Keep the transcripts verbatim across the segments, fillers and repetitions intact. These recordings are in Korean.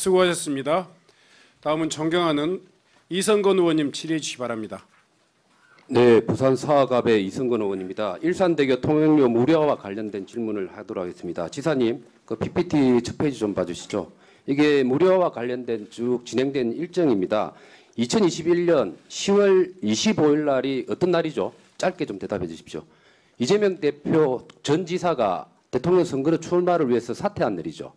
수고하셨습니다. 다음은 존경하는 이성권 의원님 질의해 주시기 바랍니다. 네, 부산 사학갑의 이성권 의원입니다. 일산대교 통행료 무료화와 관련된 질문을 하도록 하겠습니다. 지사님, 그 피피티 첫 페이지 좀 봐주시죠. 이게 무료화와 관련된 쭉 진행된 일정입니다. 이천이십일 년 시월 이십오일 날이 어떤 날이죠? 짧게 좀 대답해 주십시오. 이재명 대표 전 지사가 대통령 선거로 출마를 위해서 사퇴한 날이죠.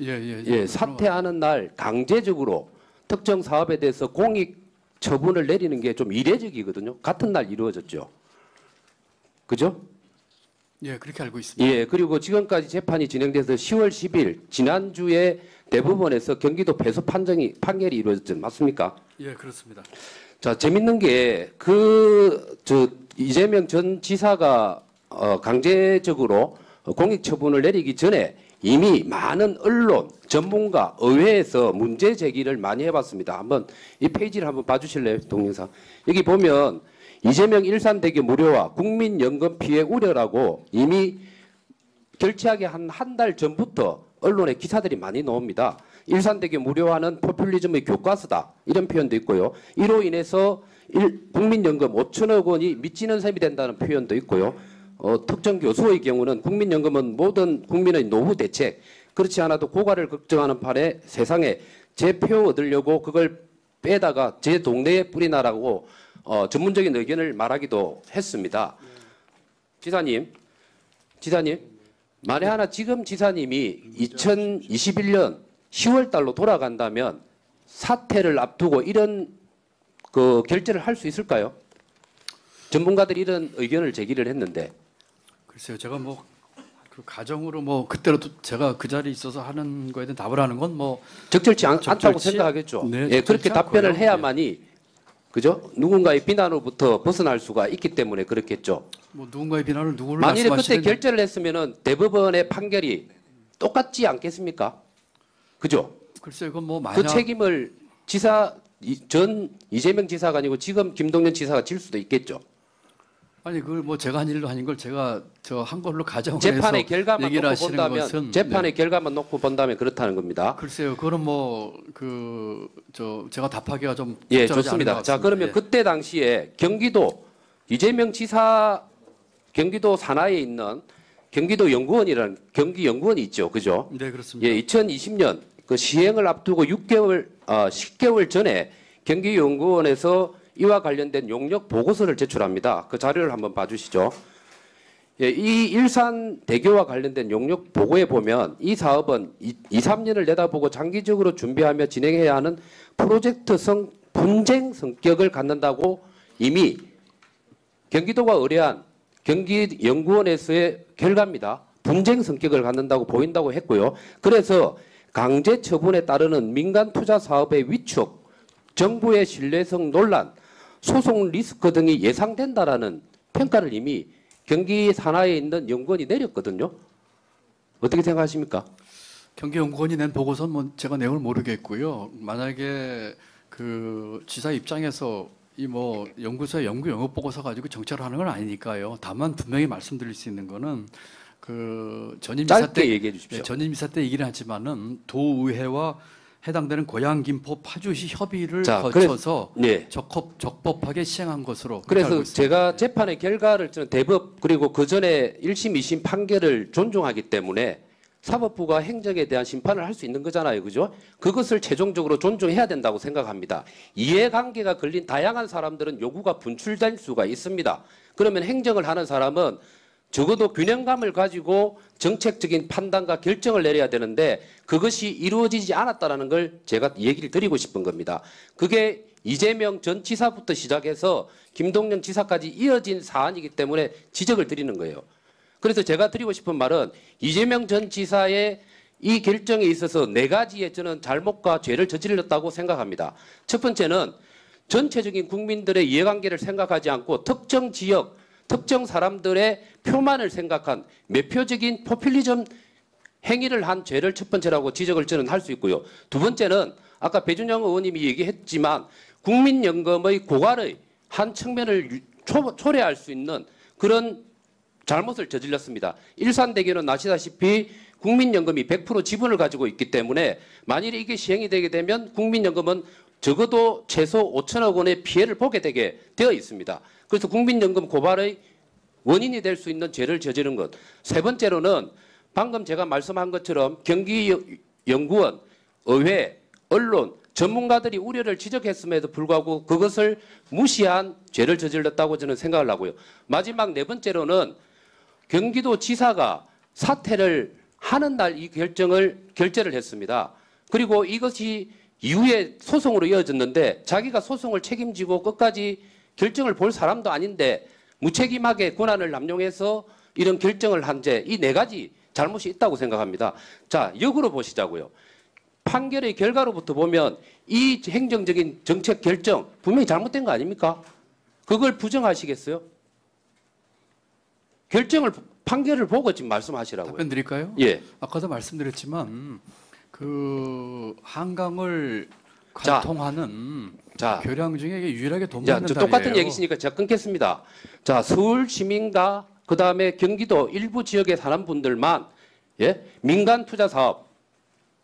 예, 예, 예. 예, 사퇴하는 날 강제적으로 특정 사업에 대해서 공익 처분을 내리는 게 좀 이례적이거든요. 같은 날 이루어졌죠. 그죠? 예, 그렇게 알고 있습니다. 예, 그리고 지금까지 재판이 진행돼서 시월 십일 지난주에 대법원에서 경기도 배소 판정이 판결이 이루어졌죠. 맞습니까? 예, 그렇습니다. 자, 재밌는 게 그 저 이재명 전 지사가 어, 강제적으로 공익 처분을 내리기 전에 이미 많은 언론, 전문가, 의회에서 문제 제기를 많이 해봤습니다. 한번 이 페이지를 한번 봐주실래요, 동영상? 여기 보면 이재명 일산대교 무료화, 국민연금 피해 우려라고 이미 결치하기 한 한 달 전부터 언론에 기사들이 많이 나옵니다. 일산대교 무료화는 포퓰리즘의 교과서다, 이런 표현도 있고요. 이로 인해서 일, 국민연금 오천억 원이 미치는 셈이 된다는 표현도 있고요. 어, 특정 교수의 경우는 국민연금은 모든 국민의 노후 대책, 그렇지 않아도 고갈을 걱정하는 판에 세상에 제 표 얻으려고 그걸 빼다가 제 동네에 뿌리나라고 어, 전문적인 의견을 말하기도 했습니다. 지사님, 지사님, 만에 하나 지금 지사님이 이천이십일 년 시월 달로 돌아간다면 사퇴를 앞두고 이런 그 결제를 할 수 있을까요? 전문가들이 이런 의견을 제기를 했는데. 글쎄요, 제가 뭐 그 가정으로 뭐 그때로 제가 그 자리에 있어서 하는 거에 대한 답을 하는 건 뭐 적절치 않, 적절치? 않다고 생각하겠죠. 네, 예, 그렇게 답변을 않고요. 해야만이 그죠? 누군가의 비난으로부터 벗어날 수가 있기 때문에 그렇겠죠. 뭐 누군가의 비난을 누구를 말씀하시는? 만일에 그때 결제를 했으면은 대법원의 판결이 똑같지 않겠습니까? 그죠? 글쎄요, 그건 뭐 만약 그 책임을 지사 전 이재명 지사가 아니고 지금 김동연 지사가 질 수도 있겠죠. 아니 그걸 뭐 제가 한 일도 아닌 걸 제가 저 한 걸로 가정을 해서 재판의 결과만 놓고 본다면 것은, 재판의 네. 결과만 놓고 본다면 그렇다는 겁니다. 글쎄요, 그건 뭐 그 저 제가 답하기가 좀 예 좋습니다. 자 그러면 예. 그때 당시에 경기도 이재명 지사 경기도 산하에 있는 경기도 연구원이라는 경기연구원이 있죠, 그죠? 네 그렇습니다. 예, 이천이십 년 그 시행을 앞두고 육 개월 아 십 개월 전에 경기연구원에서 이와 관련된 용역 보고서를 제출합니다. 그 자료를 한번 봐주시죠. 예, 이 일산대교와 관련된 용역 보고에 보면 이 사업은 이, 삼 년을 내다보고 장기적으로 준비하며 진행해야 하는 프로젝트성 분쟁 성격을 갖는다고 이미 경기도가 의뢰한 경기연구원에서의 결과입니다. 분쟁 성격을 갖는다고 보인다고 했고요. 그래서 강제 처분에 따르는 민간 투자 사업의 위축, 정부의 신뢰성 논란, 소송 리스크 등이 예상된다라는 평가를 이미 경기 산하에 있는 연구원이 내렸거든요. 어떻게 생각하십니까? 경기연구원이 낸 보고서는 뭐 제가 내용을 모르겠고요. 만약에 그 지사 입장에서 이 뭐 연구소의 연구 영업 보고서 가지고 정찰을 하는 건 아니니까요. 다만 분명히 말씀드릴 수 있는 거는 그 전임 지사 때 얘기해 주십시오. 네, 전임 지사 때 얘기를 하지만은 도의회와 해당되는 고양 김포 파주시 협의를 자, 거쳐서 네. 적법, 적법하게 시행한 것으로 그래서 제가 재판의 결과를 저는 대법 그리고 그 전에 일심 이심 판결을 존중하기 때문에 사법부가 행정에 대한 심판을 할 수 있는 거잖아요. 그죠? 그것을 최종적으로 존중해야 된다고 생각합니다. 이해관계가 걸린 다양한 사람들은 요구가 분출될 수가 있습니다. 그러면 행정을 하는 사람은 적어도 균형감을 가지고 정책적인 판단과 결정을 내려야 되는데 그것이 이루어지지 않았다는 걸 제가 얘기를 드리고 싶은 겁니다. 그게 이재명 전 지사부터 시작해서 김동연 지사까지 이어진 사안이기 때문에 지적을 드리는 거예요. 그래서 제가 드리고 싶은 말은 이재명 전 지사의 이 결정에 있어서 네 가지의 저는 잘못과 죄를 저질렀다고 생각합니다. 첫 번째는 전체적인 국민들의 이해관계를 생각하지 않고 특정 지역, 특정 사람들의 표만을 생각한 매표적인 포퓰리즘 행위를 한 죄를 첫 번째라고 지적을 저는 할 수 있고요. 두 번째는 아까 배준영 의원님이 얘기했지만 국민연금의 고갈의 한 측면을 초, 초래할 수 있는 그런 잘못을 저질렀습니다. 일산대교는 아시다시피 국민연금이 백 퍼센트 지분을 가지고 있기 때문에 만일 이게 시행이 되게 되면 국민연금은 적어도 최소 오천억 원의 피해를 보게 되게 되어 있습니다. 그래서 국민연금 고발의 원인이 될 수 있는 죄를 저지른 것. 세 번째로는 방금 제가 말씀한 것처럼 경기연구원, 의회, 언론, 전문가들이 우려를 지적했음에도 불구하고 그것을 무시한 죄를 저질렀다고 저는 생각을 하고요. 마지막 네 번째로는 경기도 지사가 사퇴를 하는 날 이 결정을, 결재를 했습니다. 그리고 이것이 이후에 소송으로 이어졌는데 자기가 소송을 책임지고 끝까지 결정을 볼 사람도 아닌데 무책임하게 권한을 남용해서 이런 결정을 한 죄, 이 네 가지 잘못이 있다고 생각합니다. 자, 역으로 보시자고요. 판결의 결과로부터 보면 이 행정적인 정책 결정 분명히 잘못된 거 아닙니까? 그걸 부정하시겠어요? 결정을, 판결을 보고 지금 말씀하시라고요. 답변 드릴까요? 예. 아까도 말씀드렸지만 음, 그 한강을 관통하는 자, 교량 중에 유일하게 돈 받는 다리예요. 똑같은 얘기시니까 제가 끊겠습니다. 자, 서울 시민과 그다음에 경기도 일부 지역에 사는 분들만, 예, 민간 투자 사업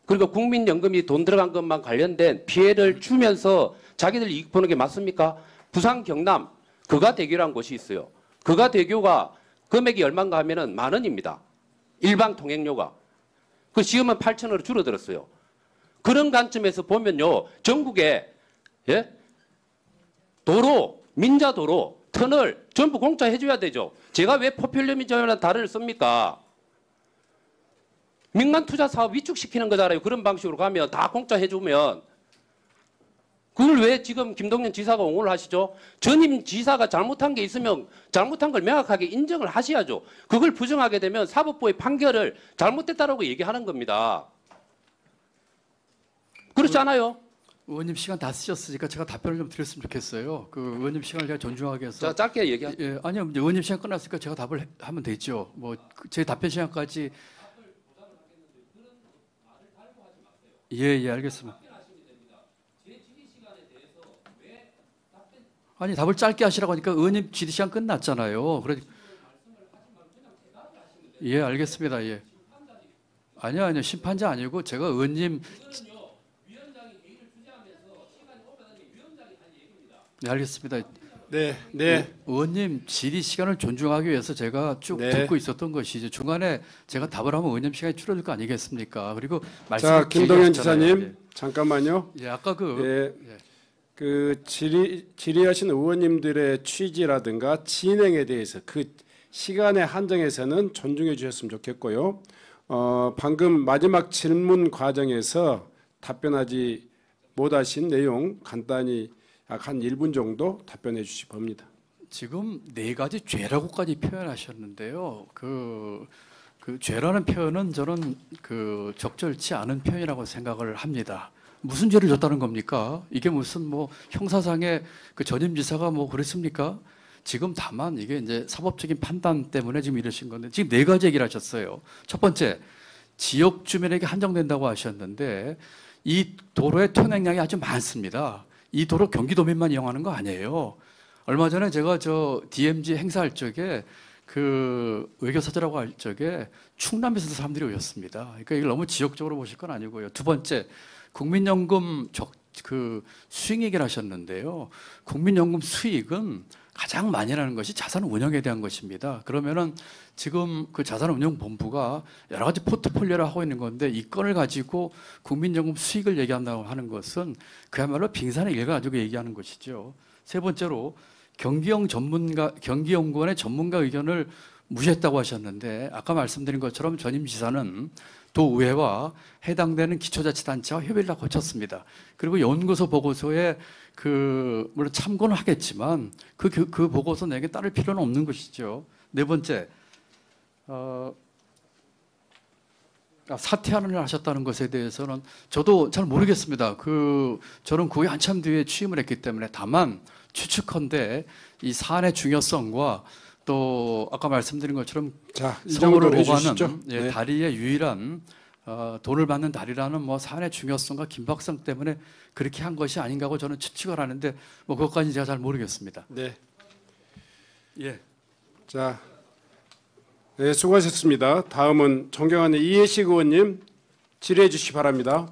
그리고 국민연금이 돈 들어간 것만 관련된 피해를 주면서 자기들 이익 보는 게 맞습니까? 부산, 경남 그가대교라는 곳이 있어요. 그가대교가 금액이 얼마인가 하면은 만 원입니다. 일방 통행료가. 그 지금은 팔천 원으로 줄어들었어요. 그런 관점에서 보면요, 전국에, 예, 도로, 민자도로, 터널 전부 공짜 해줘야 되죠. 제가 왜 포퓰리즘이나 다른을 씁니까? 민간 투자 사업 위축시키는 거잖아요. 그런 방식으로 가면 다 공짜 해주면. 그걸 왜 지금 김동연 지사가 옹호를 하시죠? 전임 지사가 잘못한 게 있으면 잘못한 걸 명확하게 인정을 하셔야죠. 그걸 부정하게 되면 사법부의 판결을 잘못됐다라고 얘기하는 겁니다. 그렇지 않아요? 의원님 시간 다 쓰셨으니까 제가 답변을 좀 드렸으면 좋겠어요. 그 의원님 시간을 제가 존중하게 해서. 자, 짧게 얘기하. 예, 아니요. 의원님 시간 끝났으니까 제가 답을 하면 되죠. 뭐 제 답변 시간까지. 예예, 예, 알겠습니다. 아니, 답을 짧게 하시라고 하니까 의원님 질의 시간 끝났잖아요. 그러니 예, 알겠습니다. 예. 아니요, 아니요, 심판자 아니고 제가 의원님. 네, 알겠습니다. 네, 네. 의원님 질의 시간을 존중하기 위해서 제가 쭉 네. 듣고 있었던 것이지 중간에 제가 답을 하면 의원님 시간이 줄어들 거 아니겠습니까? 그리고 말씀. 자, 김동연 지사님, 예. 잠깐만요. 예, 아까 그. 예. 예. 그 질의, 질의하신 의원님들의 취지라든가 진행에 대해서 그 시간의 한정에서는 존중해 주셨으면 좋겠고요. 어, 방금 마지막 질문 과정에서 답변하지 못하신 내용 간단히 약 한 일 분 정도 답변해 주실 겁니다. 지금 네 가지 죄라고까지 표현하셨는데요. 그, 그 죄라는 표현은 저는 그 적절치 않은 표현이라고 생각을 합니다. 무슨 죄를 졌다는 겁니까? 이게 무슨 뭐 형사상의 그 전임 지사가 뭐 그랬습니까? 지금 다만 이게 이제 사법적인 판단 때문에 지금 이러신 건데 지금 네 가지 얘기를 하셨어요. 첫 번째, 지역 주민에게 한정된다고 하셨는데 이 도로의 통행량이 아주 많습니다. 이 도로 경기도민만 이용하는 거 아니에요. 얼마 전에 제가 저 디엠지 행사할 적에 그 외교사제라고 할 적에 충남에서도 사람들이 오셨습니다. 그러니까 이걸 너무 지역적으로 보실 건 아니고요. 두 번째, 국민연금 적, 그 수익 얘기를 하셨는데요. 국민연금 수익은 가장 많이 나는 것이 자산 운영에 대한 것입니다. 그러면은 지금 그 자산 운영 본부가 여러 가지 포트폴리오를 하고 있는 건데 이 건을 가지고 국민연금 수익을 얘기한다고 하는 것은 그야말로 빙산의 일가 가지고 얘기하는 것이죠. 세 번째로 경기형 전문가, 경기연구원의 전문가 의견을 무시했다고 하셨는데 아까 말씀드린 것처럼 전임 지사는 도의회와 해당되는 기초자치단체와 협의를 다 거쳤습니다. 그리고 연구소 보고서에 그 물론 참고는 하겠지만 그, 그, 그 보고서 내게 따를 필요는 없는 것이죠. 네 번째, 어, 사퇴안을 하셨다는 것에 대해서는 저도 잘 모르겠습니다. 그 저는 거의 한참 뒤에 취임을 했기 때문에 다만 추측컨대 이 사안의 중요성과 또 아까 말씀드린 것처럼 서울을 오가는 예, 네. 다리의 유일한 어, 돈을 받는 다리라는 뭐 사안의 중요성과 긴박성 때문에 그렇게 한 것이 아닌가 하고 저는 추측을 하는데 뭐 그것까지 제가 잘 모르겠습니다. 네. 예. 자, 네, 수고하셨습니다. 다음은 존경하는 이해식 의원님 질의해 주시기 바랍니다.